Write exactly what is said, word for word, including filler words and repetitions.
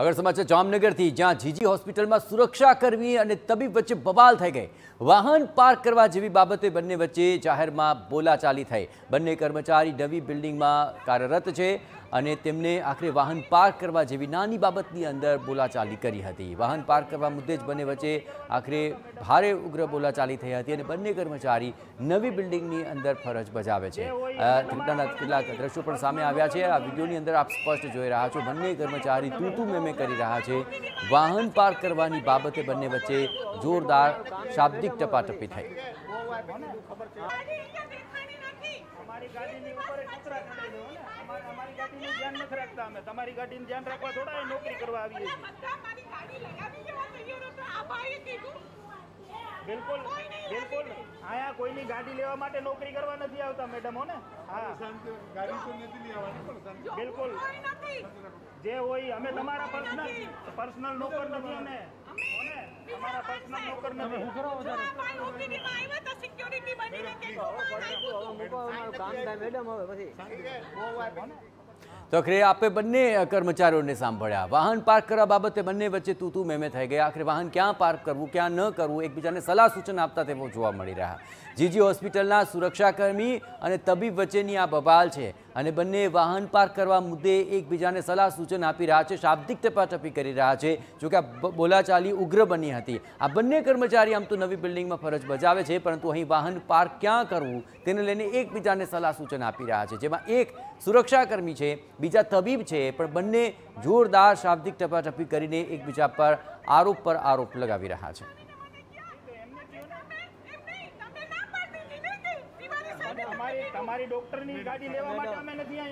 अगर समाचार जामनगर थी ज्यां जीजी होस्पिटल में सुरक्षाकर्मी और तबीब वच्चे बबाल थई गई। वाहन पार्क करवा जेवी बाबते बंने वच्चे जाहेर में बोलाचाली थई। बंने कर्मचारी नवी बिल्डिंग में कार्यरत छे अने तेमणे आखरे वाहन पार्क करवा जेवी नानी बाबतनी अंदर बोलाचाली करी हती। वाहन पार्क करवा मुद्दे ज बंने वच्चे आखरे भारे उग्र बोलाचाली थई हती अने बंने कर्मचारी नवी बिल्डिंगनी अंदर फरज बजावे छे। घटनाना केटलाक दृश्यो पण सामे आव्या छे। आ वीडियोनी अंदर आप स्पष्ट जोई रह्या छो बंने कर्मचारी तूतू मेमे करी रह्या छे। वाहन पार्क करवानी बाबते बंने वच्चे जोरदार शाब्दिक टपाटपी थई। हमारी गाड़ी ने ऊपर कचरा खड़े हो ना हमारी हमारी गाड़ी ने ध्यान न रखता हमें हमारी गाड़ी ने ध्यान रखवा थोड़ा है नौकरी करवा आवी है हमारी गाड़ी लगावी के बात ये तो आप आए देखो बिल्कुल बिल्कुल आया कोई नहीं गाड़ी लेवा માટે નોકરી કરવા નથી આવતા મેડમ હો ને હા ગાડી તો નથી લેવાની પણ બિલકુલ જે હોય અમે તમારા પર્સનલ પર્સનલ નોકર નથી અને કોને તમારા પર્સનલ નોકર નથી હું કરાવ વધારે નોકરી માં તો સિક્યુરિટી બની રહેતી હું કામ થાય મેડમ હવે પછી બહુ વાર तो आखिर आपे बंने कर्मचारियों ने सांभळ्या। वाहन पार्क करवा बाबते बंने वच्चे तूतू मेमे थई गई। आखिर वाहन क्या पार्क करवू क्या न करवू एकबीजाने सलाह सूचन आपता तेवो जोवा मळी रह्या। जीजी होस्पिटलना सुरक्षाकर्मी अने तबीब वच्चेनी आ बबाल छे अने बंने वाहन पार्क करवा मुद्दे एकबीजाने सलाह सूचन आपी रह्या छे, शाब्दिक टपाटपी करी रह्या छे। जो के आ बोलाचाली उग्र बनी हती। आ बंने कर्मचारी आम तो नवी बिल्डिंगमां फरज बजावे छे परंतु अहीं वाहन पार्क क्यां करवू तेने लईने एकबीजाने सलाह सूचन आपी रह्या छे। जेमां एक सुरक्षाकर्मी छे बीजा तबीब छे पण बंने जोरदार शाब्दिक टपाटपी करीने एकबीजा पर आरोप पर आरोप लगावी रह्या छे। हमारी डॉक्टर ने गाड़ी लेवा माटे हमें नहीं